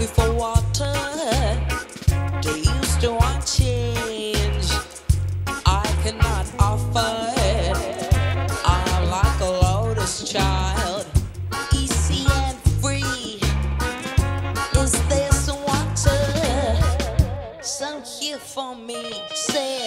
before water, they used to want change. I cannot offer it. I'm like a lotus child, easy and free. Is there some water, some here for me? Say.